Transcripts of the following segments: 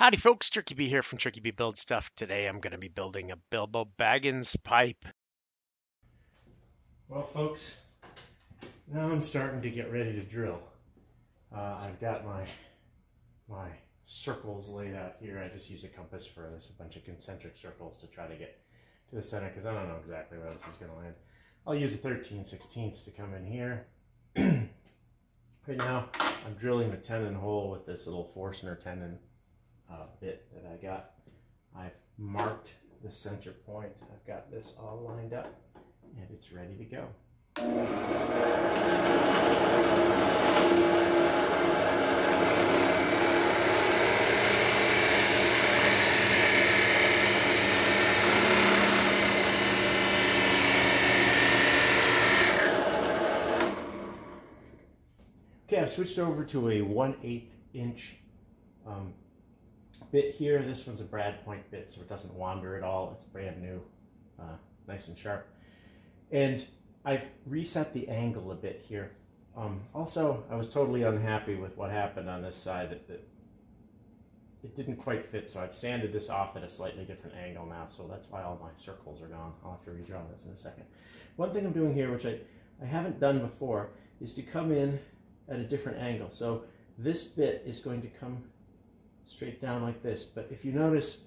Howdy folks, CherkyB here from CherkyB Build Stuff. Today I'm going to be building a Bilbo Baggins pipe. Well folks, now I'm starting to get ready to drill. I've got my circles laid out here. I just use a compass for this, a bunch of concentric circles to try to get to the center because I don't know exactly where this is going to land. I'll use a 13/16 to come in here. Right now I'm drilling the tenon hole with this little Forstner tenon bit that I got. I've marked the center point. I've got this all lined up and it's ready to go. Okay, I've switched over to a 1/8 inch bit here. This one's a brad point bit, so it doesn't wander at all. It's brand new, nice and sharp. And I've reset the angle a bit here. Also, I was totally unhappy with what happened on this side, that it didn't quite fit, so I've sanded this off at a slightly different angle now, so that's why all my circles are gone. I'll have to redraw this in a second. One thing I'm doing here, which I haven't done before, is to come in at a different angle. So this bit is going to come straight down like this, but if you notice,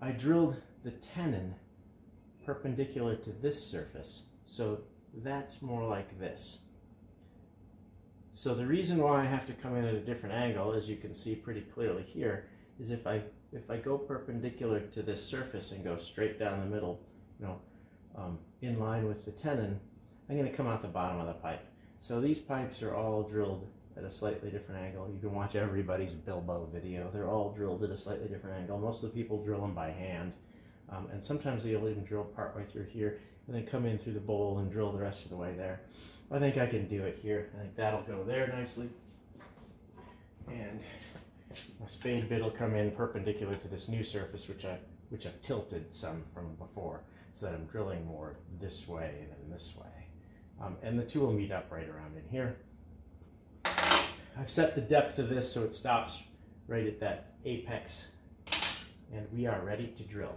I drilled the tenon perpendicular to this surface, so that's more like this. So the reason why I have to come in at a different angle, as you can see pretty clearly here, is if I go perpendicular to this surface and go straight down the middle, you know, in line with the tenon, I'm going to come out the bottom of the pipe. So these pipes are all drilled at a slightly different angle. You can watch everybody's Bilbo video. They're all drilled at a slightly different angle. Most of the people drill them by hand. And sometimes they'll even drill partway through here and then come in through the bowl and drill the rest of the way there. I think I can do it here. I think that'll go there nicely. And my spade bit will come in perpendicular to this new surface, which I've tilted some from before, so that I'm drilling more this way than this way. And the two will meet up right around in here. I've set the depth of this so it stops right at that apex, and we are ready to drill.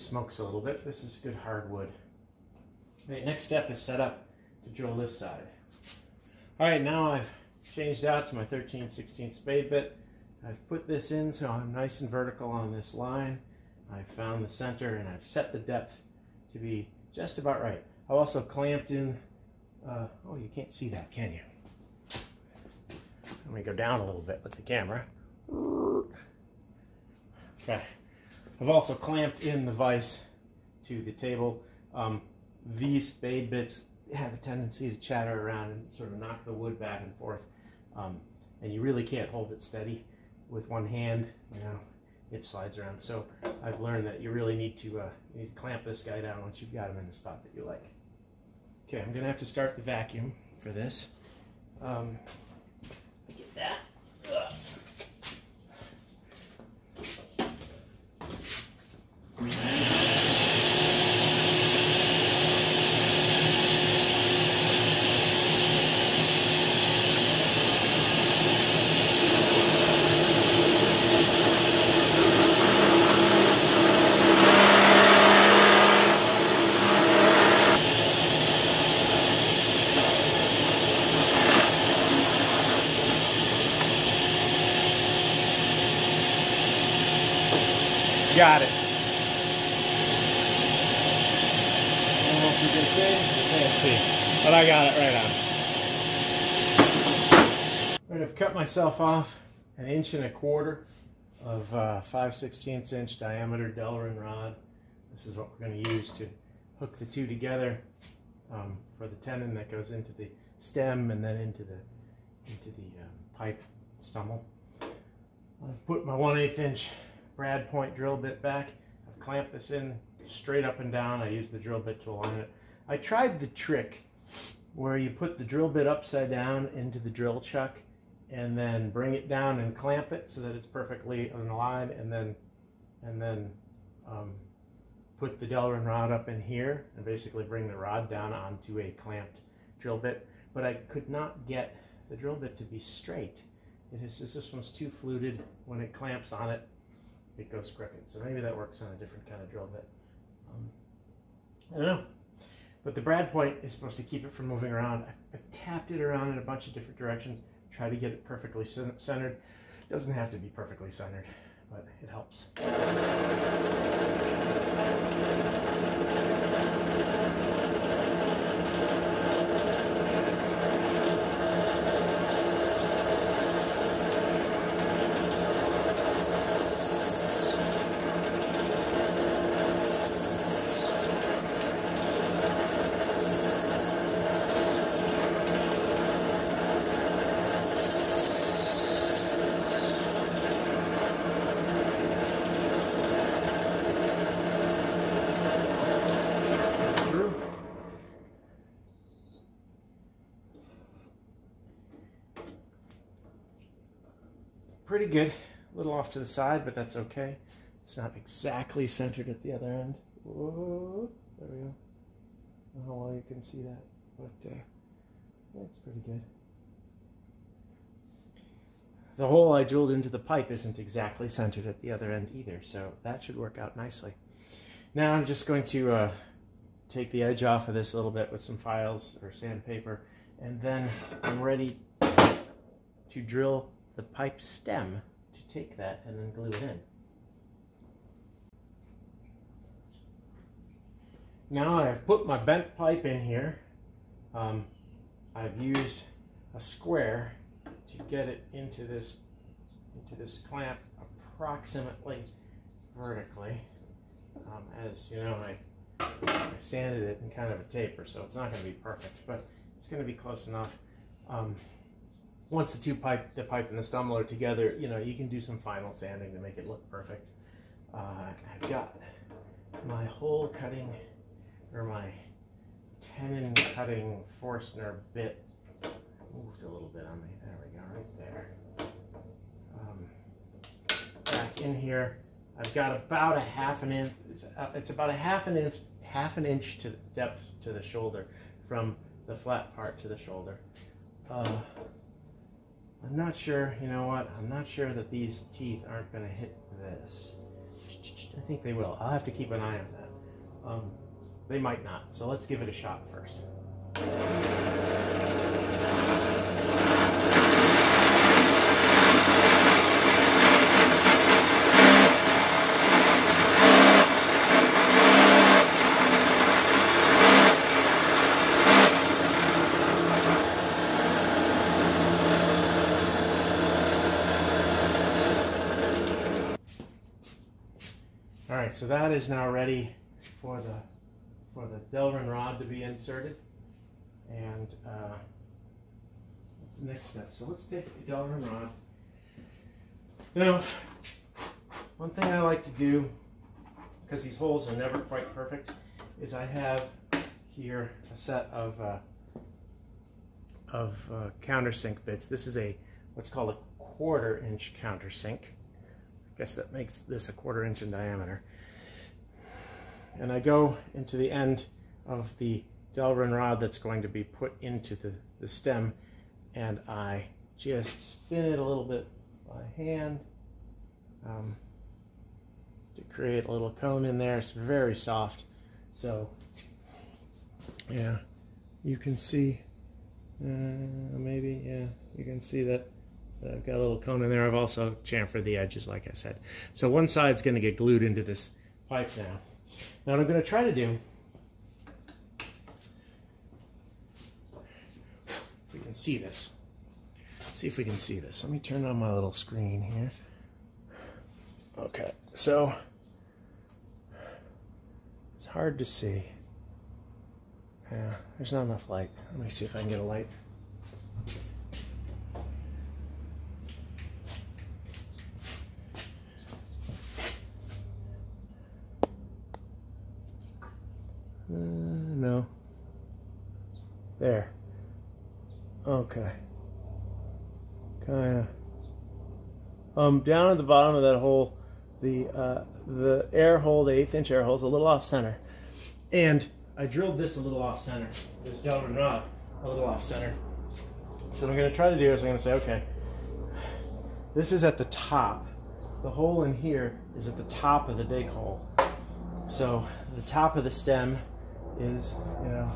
Smokes a little bit. This is good hardwood. The next step is set up to drill this side. Alright, now I've changed out to my 13/16 spade bit. I've put this in so I'm nice and vertical on this line. I've found the center and I've set the depth to be just about right. I've also clamped in, oh, you can't see that, can you? I'm going to go down a little bit with the camera. Okay. I've also clamped in the vise to the table. These spade bits have a tendency to chatter around and sort of knock the wood back and forth. And you really can't hold it steady with one hand, you know, it slides around. So I've learned that you really need to clamp this guy down once you've got him in the spot that you like. Okay, I'm gonna have to start the vacuum for this. Get that. Ugh. Got it. I can't see, but I got it right on. Right, I've cut myself off 1 1/4 inches of 5/16 inch diameter Delrin rod. This is what we're going to use to hook the two together for the tenon that goes into the stem and then into the pipe stummel. I've put my 1/8 inch brad point drill bit back. I've clamped this in straight up and down. I use the drill bit to align it. I tried the trick where you put the drill bit upside down into the drill chuck and then bring it down and clamp it so that it's perfectly on the line, and then put the Delrin rod up in here and basically bring the rod down onto a clamped drill bit. But I could not get the drill bit to be straight. It is, this one's too fluted. When it clamps on it, it goes crooked. So maybe that works on a different kind of drill bit. I don't know. But the brad point is supposed to keep it from moving around. I've tapped it around in a bunch of different directions, try to get it perfectly centered. It doesn't have to be perfectly centered, but it helps. Pretty good, a little off to the side, but that's okay. It's not exactly centered at the other end. Whoa, there we go. I don't know how well you can see that, but that's pretty good. The hole I drilled into the pipe isn't exactly centered at the other end either, so that should work out nicely. Now I'm just going to take the edge off of this a little bit with some files or sandpaper, and then I'm ready to drill the pipe stem to take that and then glue it in. Now I've put my bent pipe in here. I've used a square to get it into this clamp approximately vertically. As you know, I sanded it in kind of a taper, so it's not going to be perfect, but it's going to be close enough. Once the pipe and the stummel are together, you know, you can do some final sanding to make it look perfect. I've got my hole cutting, or my tenon cutting Forstner bit. Moved a little bit on me. There we go, right there. Back in here, I've got about a half an inch. It's about a half an inch to depth to the shoulder, from the flat part to the shoulder. I'm not sure, you know what, I'm not sure that these teeth aren't going to hit this. I think they will. I'll have to keep an eye on that. They might not, so let's give it a shot first. So that is now ready for the Delrin rod to be inserted, and that's the next step. So let's take the Delrin rod. You know, one thing I like to do, because these holes are never quite perfect, is I have here a set of countersink bits. This is a what's called a 1/4 inch countersink. I guess that makes this a 1/4 inch in diameter. And I go into the end of the Delrin rod that's going to be put into the stem, and I just spin it a little bit by hand to create a little cone in there. It's very soft. So, yeah, you can see, maybe, yeah, you can see that I've got a little cone in there. I've also chamfered the edges, like I said. So one side's going to get glued into this pipe now. Now what I'm going to try to do, if we can see this. Let's see if we can see this. Let me turn on my little screen here. Okay, so it's hard to see. Yeah, there's not enough light. Let me see if I can get a light. No, There. Okay. Kinda. Down at the bottom of that hole, the air hole, the 1/8" air hole is a little off center. And I drilled this a little off center, this Delrin rod a little off center. So what I'm gonna try to do is I'm gonna say, okay, this is at the top. The hole in here is at the top of the big hole. So the top of the stem is, you know,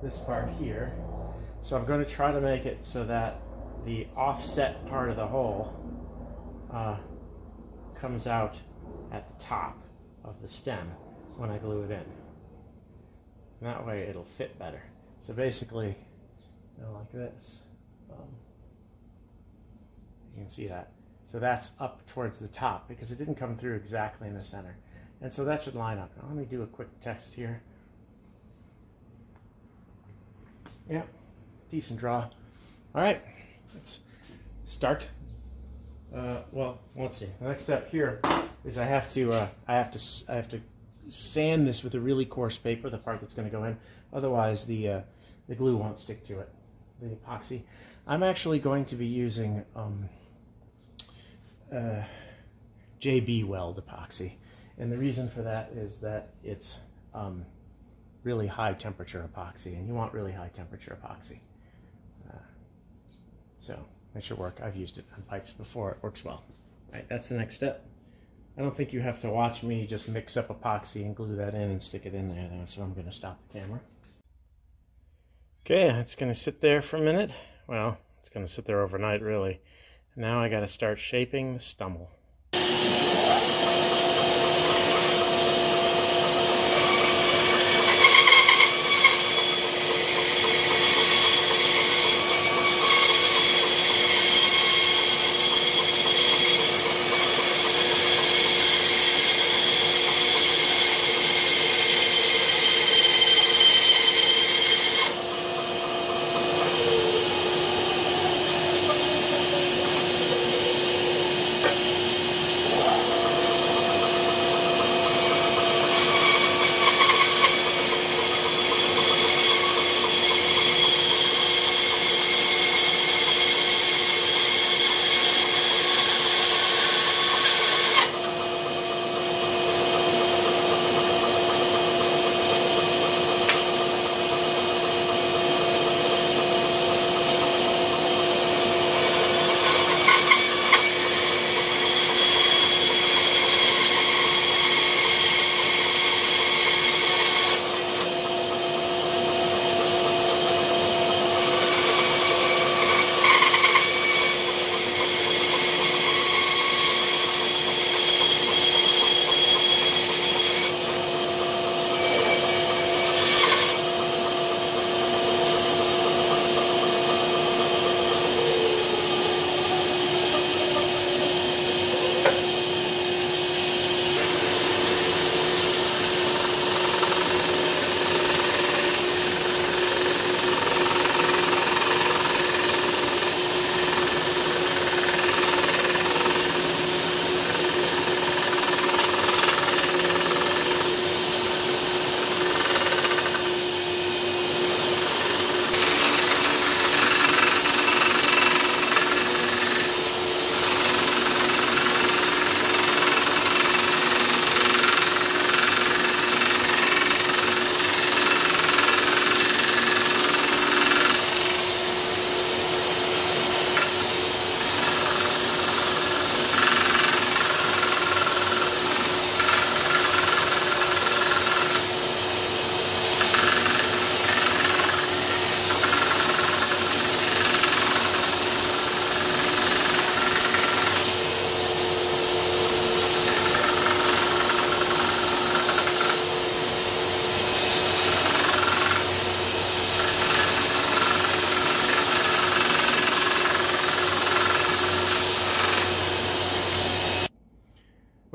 this part here. So I'm going to try to make it so that the offset part of the hole comes out at the top of the stem when I glue it in. And that way it'll fit better. So basically, you know, like this. You can see that. So that's up towards the top because it didn't come through exactly in the center. And so that should line up. Now let me do a quick test here. Yeah, decent draw. All right, let's start. Well, let's see. The next step here is I have to sand this with a really coarse paper, the part that's going to go in. Otherwise, the glue won't stick to it, the epoxy. I'm actually going to be using JB Weld epoxy, and the reason for that is that it's really high temperature epoxy, and you want really high temperature epoxy. So it should work. I've used it on pipes before. It works well. All right, that's the next step. I don't think you have to watch me just mix up epoxy and glue that in and stick it in there, so I'm going to stop the camera. Okay, it's going to sit there for a minute. Well, it's going to sit there overnight, really. Now I got to start shaping the stumble.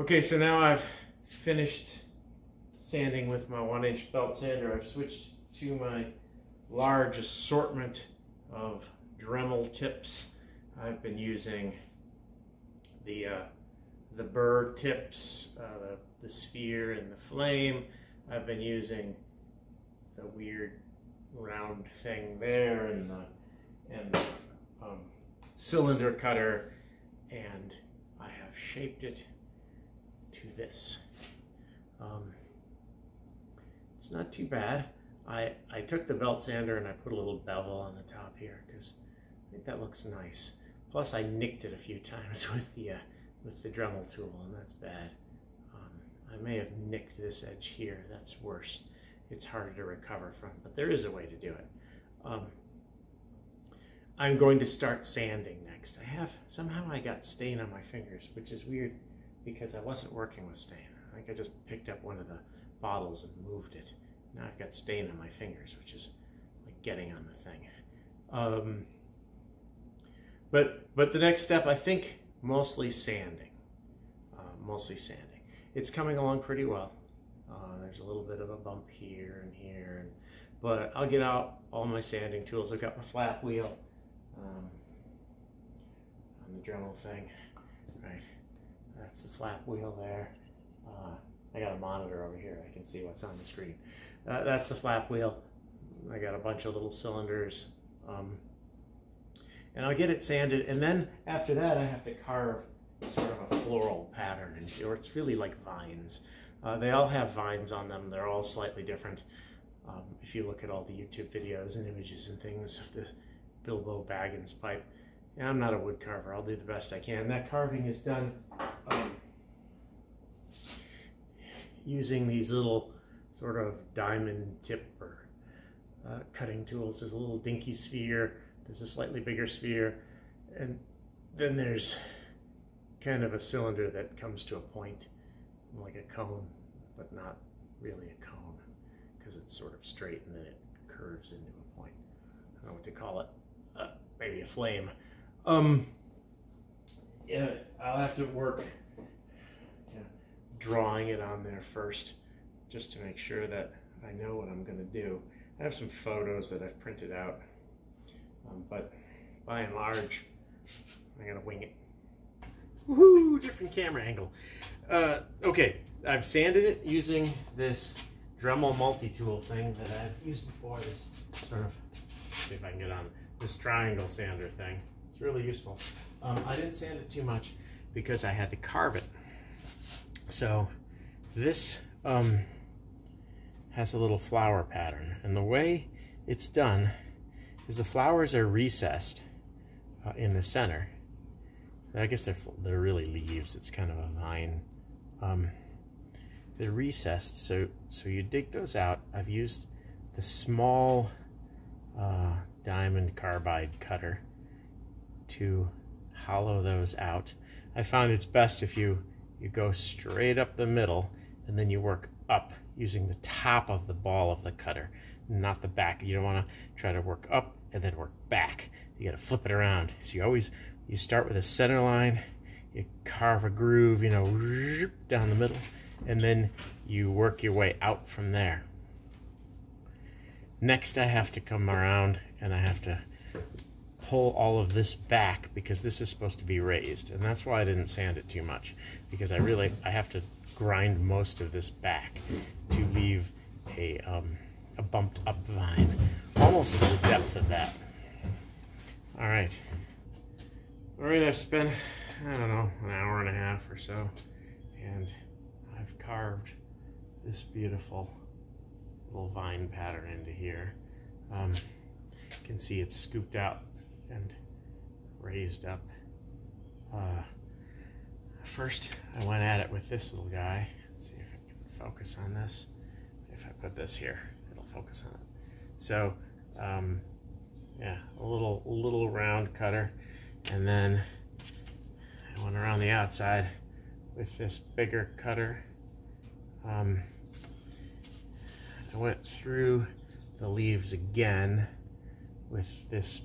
Okay, so now I've finished sanding with my 1-inch belt sander. I've switched to my large assortment of Dremel tips. I've been using the burr tips, the sphere and the flame. I've been using the weird round thing there, and the cylinder cutter, and I have shaped it to this. It's not too bad. I took the belt sander and I put a little bevel on the top here because I think that looks nice. Plus, I nicked it a few times with the Dremel tool, and that's bad. I may have nicked this edge here. That's worse. It's harder to recover from, but there is a way to do it. I'm going to start sanding next. Somehow I got stain on my fingers, which is weird because I wasn't working with stain. I think I just picked up one of the bottles and moved it. Now I've got stain on my fingers, which is like getting on the thing. But the next step, I think, mostly sanding. It's coming along pretty well. There's a little bit of a bump here and here, but I'll get out all my sanding tools. I've got my flat wheel on the Dremel thing, right? That's the flat wheel there. I got a monitor over here. I can see what's on the screen. That's the flap wheel. I got a bunch of little cylinders. And I'll get it sanded, and then after that I have to carve sort of a floral pattern, or it's really like vines. They all have vines on them. They're all slightly different. If you look at all the YouTube videos and images and things of the Bilbo Baggins pipe, and I'm not a wood carver. I'll do the best I can. That carving is done using these little sort of diamond tip or cutting tools. There's a little dinky sphere. There's a slightly bigger sphere, and then there's kind of a cylinder that comes to a point, like a cone, but not really a cone because it's sort of straight and then it curves into a point. I don't know what to call it. Maybe a flame. Yeah, I'll have to work drawing it on there first, just to make sure that I know what I'm going to do. I have some photos that I've printed out, but by and large, I'm going to wing it. Woohoo! Different camera angle. Okay, I've sanded it using this Dremel multi-tool thing that I've used before. This sort of, let's see if I can get on this triangle sander thing. It's really useful. I didn't sand it too much because I had to carve it. So this has a little flower pattern, and the way it's done is the flowers are recessed in the center. I guess they're really leaves. It's kind of a vine. They're recessed, so you dig those out. I've used the small diamond carbide cutter to hollow those out. I found it's best if you go straight up the middle, and then you work up using the top of the ball of the cutter, not the back. You don't want to try to work up and then work back. You got to flip it around. So you start with a center line, you carve a groove, down the middle, and then you work your way out from there. Next, I have to come around and I have to pull all of this back because this is supposed to be raised, and that's why I didn't sand it too much, because I have to grind most of this back to leave a bumped up vine almost to the depth of that. All right, I've spent, I don't know, an hour and a half or so, and I've carved this beautiful little vine pattern into here. You can see it's scooped out and raised up. First, I went at it with this little guy. Let's see if I can focus on this. If I put this here, it'll focus on it. So, yeah, a little round cutter, and then I went around the outside with this bigger cutter. I went through the leaves again with this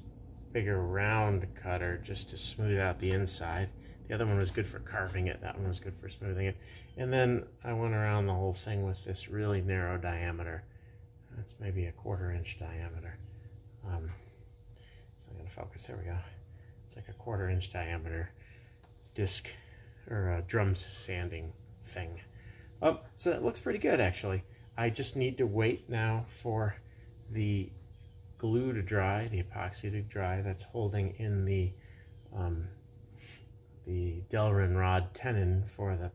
bigger round cutter just to smooth out the inside. The other one was good for carving it, that one was good for smoothing it. And then I went around the whole thing with this really narrow diameter. That's maybe a 1/4 inch diameter. It's not gonna focus, there we go. It's like a 1/4 inch diameter disc or a drum sanding thing. So that looks pretty good actually. I just need to wait now for the glue to dry, the epoxy to dry, that's holding in the Delrin rod tenon for the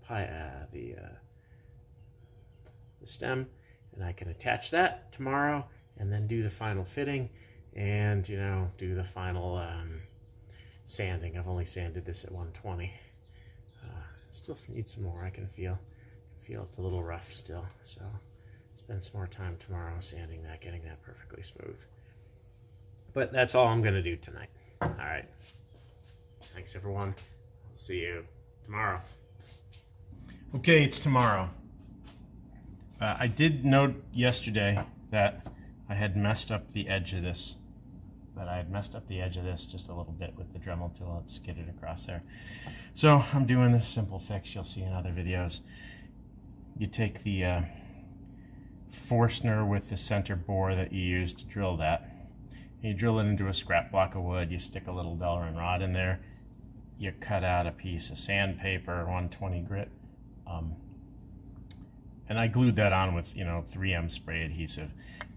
stem, and I can attach that tomorrow and then do the final fitting and, you know, do the final sanding. I've only sanded this at 120. Still need some more. I can feel it's a little rough still, so spend some more time tomorrow sanding that, getting that perfectly smooth. But that's all I'm going to do tonight. All right. Thanks, everyone. I'll see you tomorrow. Okay, it's tomorrow. I did note yesterday that I had messed up the edge of this, just a little bit with the Dremel tool. It skidded across there. So I'm doing this simple fix you'll see in other videos. You take the Forstner with the center bore that you use to drill that. And you drill it into a scrap block of wood. You stick a little Delrin rod in there. You cut out a piece of sandpaper, 120 grit. And I glued that on with, you know, 3M spray adhesive.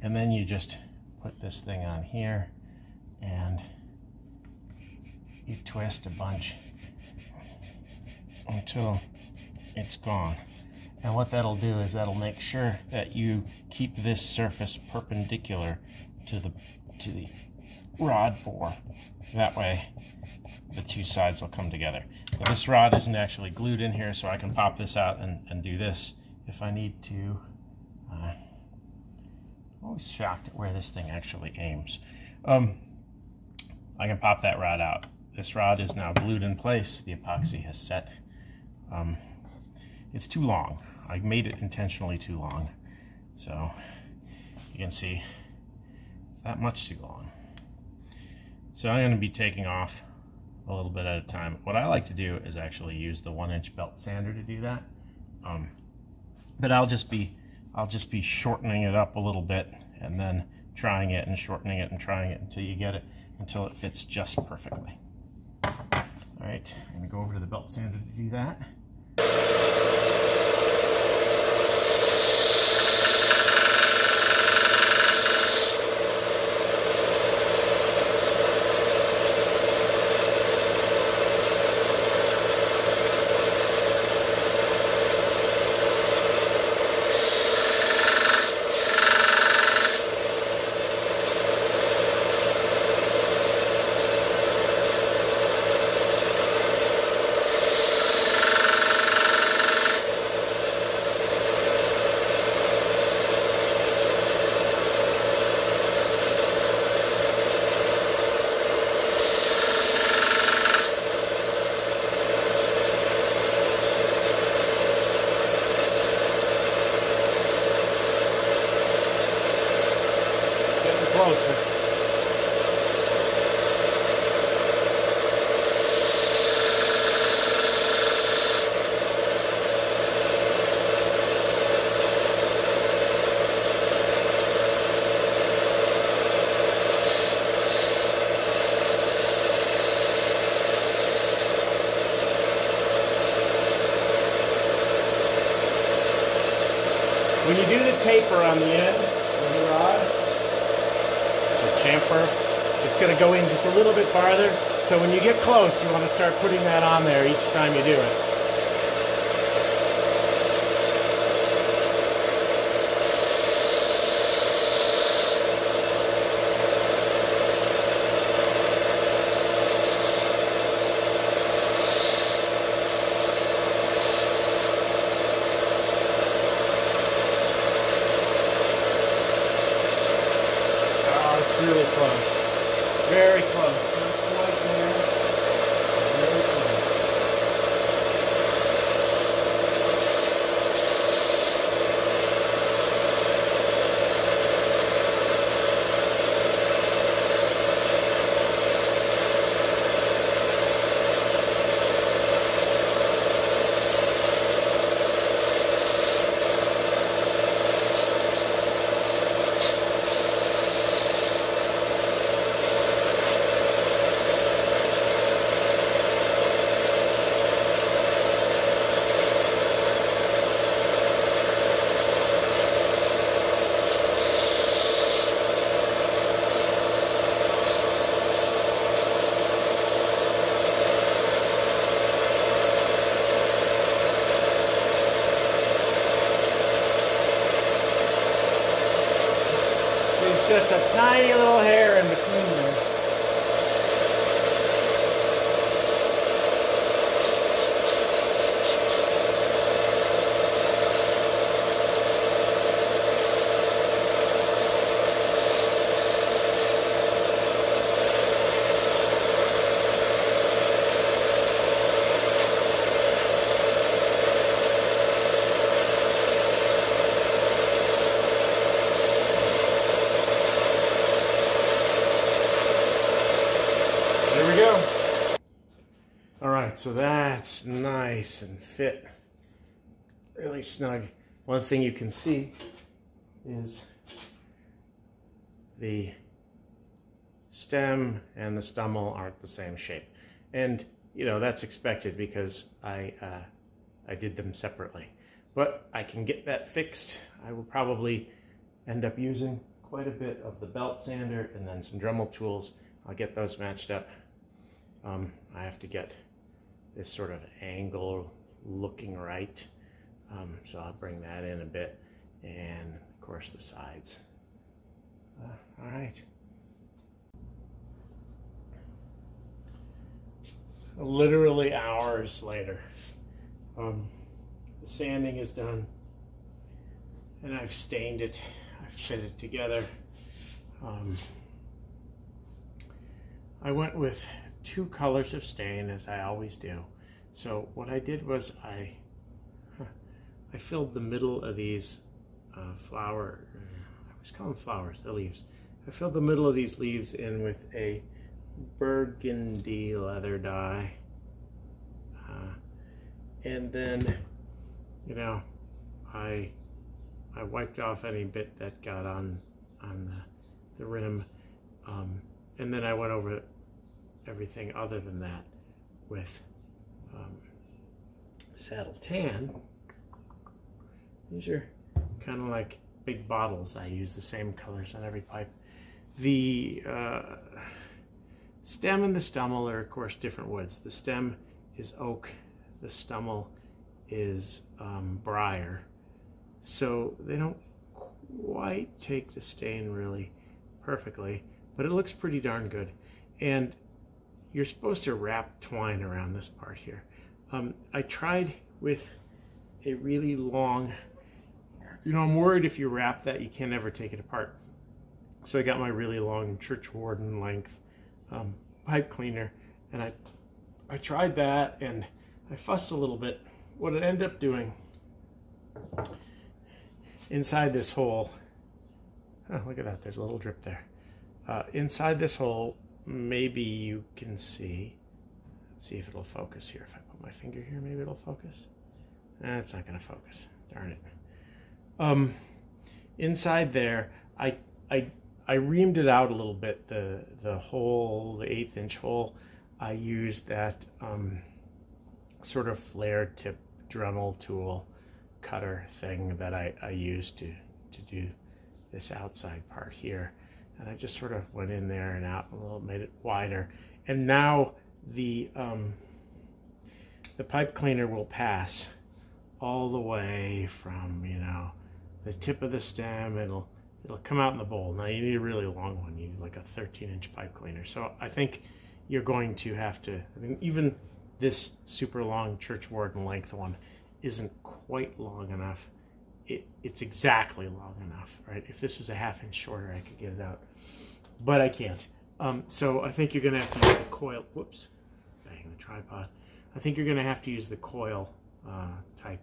And then you just put this thing on here and you twist a bunch until it's gone. And what that'll do is that'll make sure that you keep this surface perpendicular to the rod bore. That way the two sides will come together. Now, this rod isn't actually glued in here, so I can pop this out and do this if I need to. I'm always shocked at where this thing actually aims. I can pop that rod out. This rod is now glued in place. The epoxy has set. It's too long. I made it intentionally too long. So you can see it's that much too long. So I'm going to be taking off a little bit at a time. What I like to do is actually use the 1-inch belt sander to do that. But I'll just be shortening it up a little bit and then trying it and shortening it and trying it until you get it, until it fits just perfectly. All right, I'm going to go over to the belt sander to do that. When you do the taper on the end of the rod, the chamfer, it's going to go in just a little bit farther. So when you get close, you want to start putting that on there each time you do it. Really close. Very close. Not quite there. Very close. tiny little hair in between them. So that's nice and fit, really snug. One thing you can see is the stem and the stummel aren't the same shape, and you know that's expected because I did them separately. But I can get that fixed. I will probably end up using quite a bit of the belt sander and then some Dremel tools. I'll get those matched up. I have to get this sort of angle looking right. So I'll bring that in a bit, and of course the sides. All right. Literally hours later, the sanding is done and I've stained it, I've fit it together. I went with two colors of stain, as I always do. So what I did was I filled the middle of these flower, I always call them flowers, the leaves. I filled the middle of these leaves in with a burgundy leather dye, and then you know I wiped off any bit that got on the rim, and then I went over everything other than that with saddle tan. These are kind of like big bottles. I use the same colors on every pipe. The stem and the stummel are of course different woods. The stem is oak, the stummel is briar. So they don't quite take the stain really perfectly, but it looks pretty darn good. And you're supposed to wrap twine around this part here. I tried with a really long, you know, I'm worried if you wrap that, you can't ever take it apart. So I got my really long churchwarden length pipe cleaner, and I tried that, and I fussed a little bit. What it ended up doing, inside this hole, oh, look at that, there's a little drip there. Inside this hole, maybe you can see, let's see if it'll focus here. If I put my finger here, maybe it'll focus. It's not gonna focus, darn it. Inside there, I reamed it out a little bit, the hole, the 1/8 inch hole. I used that sort of flare tip Dremel tool cutter thing that I used to do this outside part here. And I just sort of went in there and out a little, made it wider. And now the pipe cleaner will pass all the way from, you know, the tip of the stem. It'll come out in the bowl. Now you need a really long one. You need like a 13-inch pipe cleaner. So I think you're going to have to, I mean, even this super long churchwarden length one isn't quite long enough. It's exactly long enough, right? If this was a 1/2 inch shorter, I could get it out, but I can't. So I think you're gonna have to use the coil, whoops, bang the tripod. I think you're gonna have to use the coil type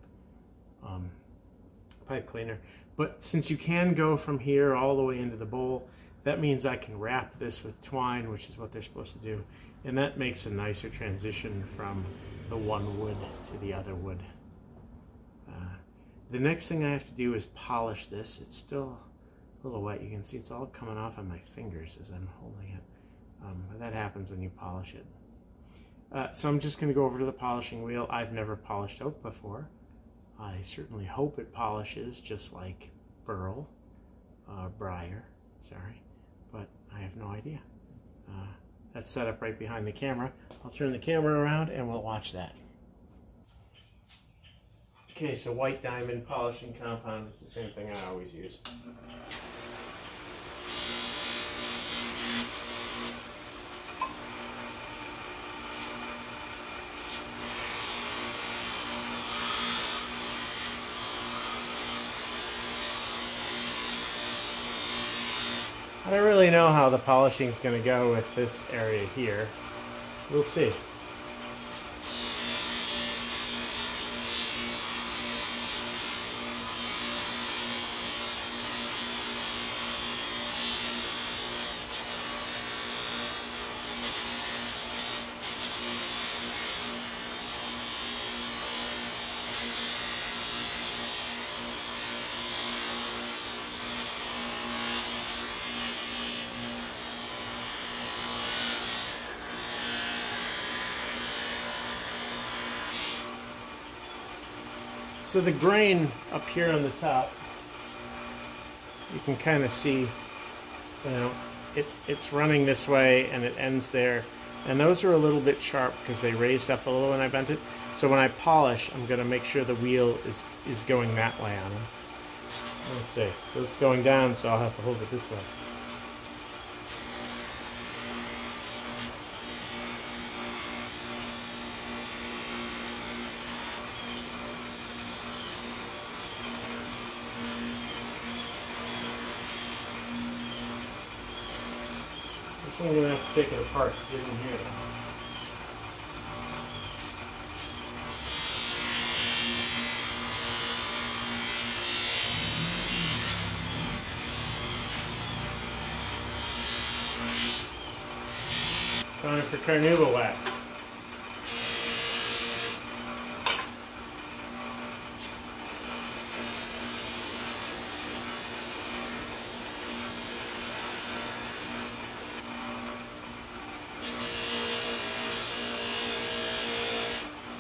pipe cleaner. But since you can go from here all the way into the bowl, that means I can wrap this with twine, which is what they're supposed to do. And that makes a nicer transition from the one wood to the other wood. The next thing I have to do is polish this. It's still a little wet. You can see it's all coming off on my fingers as I'm holding it. That happens when you polish it. So I'm just going to go over to the polishing wheel. I've never polished oak before. I certainly hope it polishes just like briar, sorry, but I have no idea. That's set up right behind the camera. I'll turn the camera around and we'll watch that. Okay, so white diamond polishing compound, it's the same thing I always use. don't really know how the polishing is going to go with this area here. We'll see. So the grain up here on the top, you can kind of see, you know, it's running this way and it ends there. And those are a little bit sharp because they raised up a little when I bent it. So when I polish, I'm going to make sure the wheel is going that way on them. Let's see. So it's going down, so I'll have to hold it this way. I'm going to have to take it apart to get in here. Time for carnauba wax.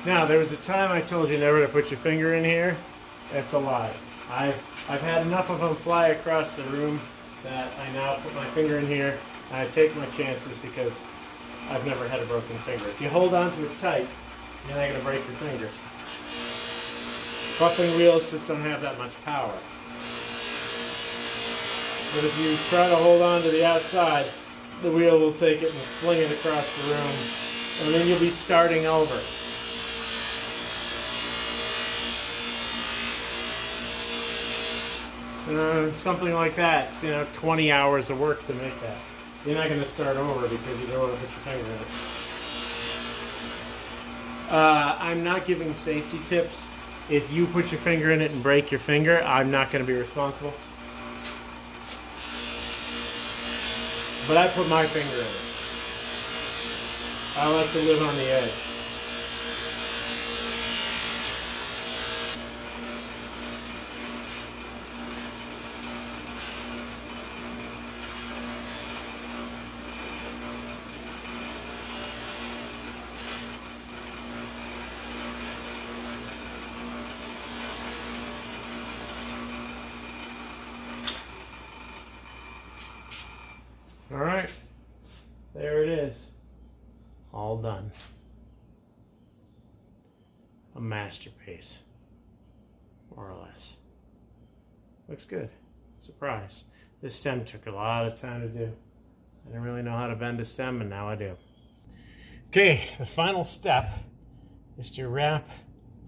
Now, there was a time I told you never to put your finger in here. That's a lie. I've had enough of them fly across the room that I now put my finger in here and I take my chances because I've never had a broken finger. If you hold on to it tight, you're not going to break your finger. Buffing wheels just don't have that much power. But if you try to hold on to the outside, the wheel will take it and fling it across the room, and then you'll be starting over. Something like that. It's, you know, 20 hours of work to make that. You're not going to start over because you don't want to put your finger in it. I'm not giving safety tips. If you put your finger in it and break your finger, I'm not going to be responsible. But I put my finger in it. I like to live on the edge. Alright, there it is, all done. A masterpiece, more or less. Looks good. Surprise. This stem took a lot of time to do. I didn't really know how to bend a stem, and now I do. Okay, the final step is to wrap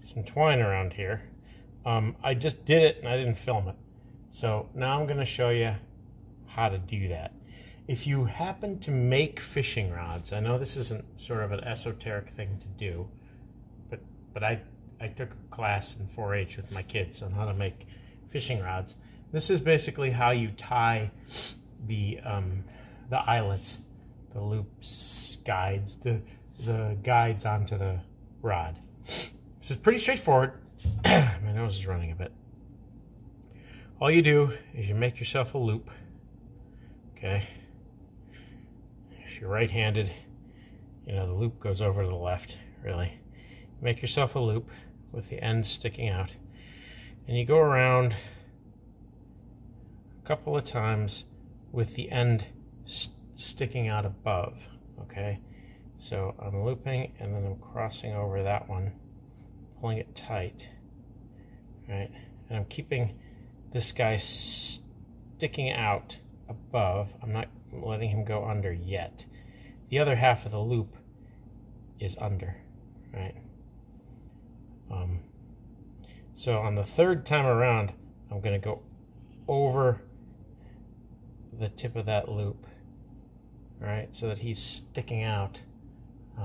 some twine around here. I just did it and I didn't film it. So now I'm going to show you how to do that. If you happen to make fishing rods, I know this isn't sort of an esoteric thing to do, but I took a class in 4-H with my kids on how to make fishing rods. This is basically how you tie the eyelets, the loops, guides, the guides onto the rod. This is pretty straightforward. My nose is running a bit. All you do is you make yourself a loop, okay? If you're right-handed, you know, the loop goes over to the left, really. Make yourself a loop with the end sticking out, and you go around a couple of times with the end sticking out above, okay? So I'm looping, and then I'm crossing over that one, pulling it tight, right? And I'm keeping this guy sticking out above. I'm not letting him go under yet. The other half of the loop is under, right? So on the third time around, I'm going to go over the tip of that loop, right, so that he's sticking out. You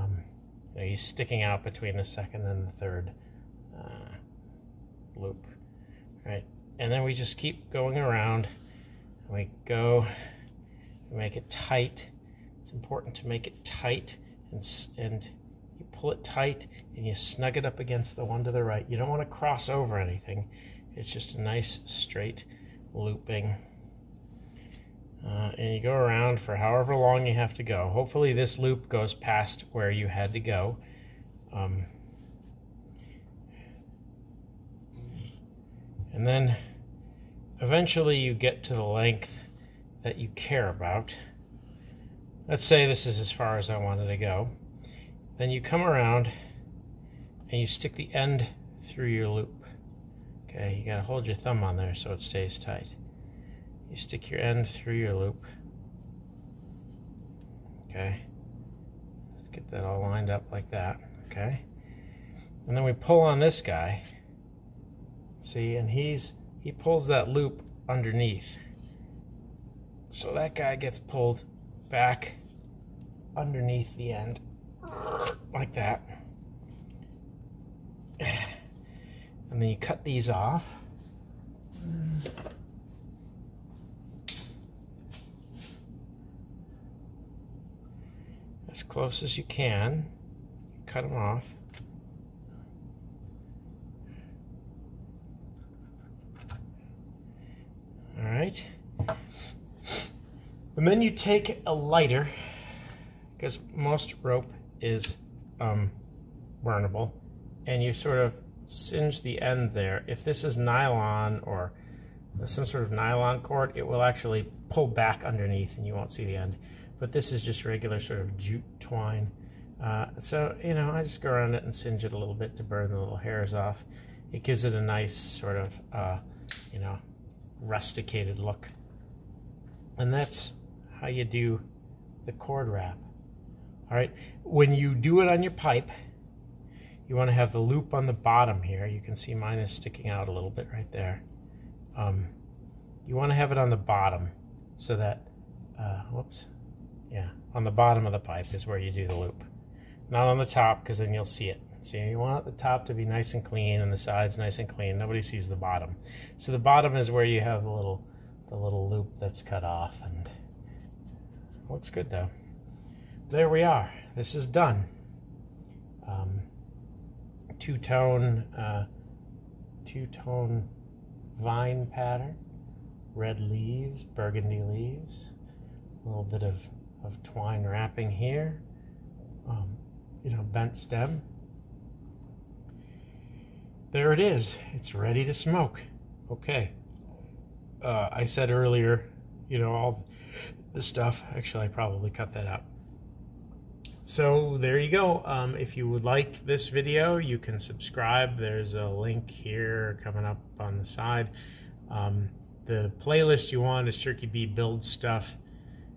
know, he's sticking out between the second and the third loop, right? And then we just keep going around, and we go, we make it tight. It's important to make it tight, and you pull it tight, and you snug it up against the one to the right. You don't want to cross over anything. It's just a nice straight looping. And you go around for however long you have to go. Hopefully this loop goes past where you had to go. And then eventually you get to the length that you care about. Let's say this is as far as I wanted to go. Then you come around and you stick the end through your loop. Okay, you gotta hold your thumb on there so it stays tight. You stick your end through your loop. Okay, let's get that all lined up like that. Okay, and then we pull on this guy. See, and he pulls that loop underneath. So that guy gets pulled back underneath the end, like that. And then you cut these off. As close as you can, cut them off. All right. And then you take a lighter, because most rope is burnable, and you sort of singe the end there. If this is nylon or some sort of nylon cord, it will actually pull back underneath and you won't see the end. But this is just regular sort of jute twine. So, you know, I just go around it and singe it a little bit to burn the little hairs off. It gives it a nice sort of, you know, rusticated look. And that's how you do the cord wrap. All right, when you do it on your pipe, you want to have the loop on the bottom here. You can see mine is sticking out a little bit right there. You want to have it on the bottom so that, whoops. Yeah, on the bottom of the pipe is where you do the loop. Not on the top, because then you'll see it. See, you want the top to be nice and clean and the sides nice and clean. Nobody sees the bottom. So the bottom is where you have the little loop that's cut off, and looks good though. There we are. This is done. Two-tone vine pattern. Red leaves, burgundy leaves. A little bit of twine wrapping here, you know, bent stem. There it is. It's ready to smoke. Okay. I said earlier, you know, all the stuff. Actually, I probably cut that out. So there you go. If you would like this video, you can subscribe. There's a link here coming up on the side. The playlist you want is CherkyB Build Stuff.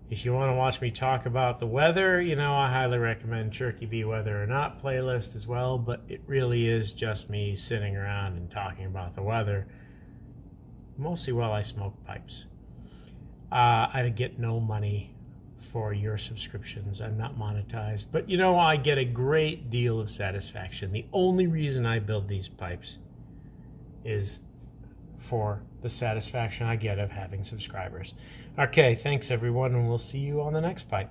If you want to watch me talk about the weather, you know, I highly recommend CherkyB Weather or Not playlist as well, but it really is just me sitting around and talking about the weather, mostly while I smoke pipes. I get no money for your subscriptions. I'm not monetized, but you know, I get a great deal of satisfaction. The only reason I build these pipes is for the satisfaction I get of having subscribers. Okay, thanks everyone, and we'll see you on the next pipe.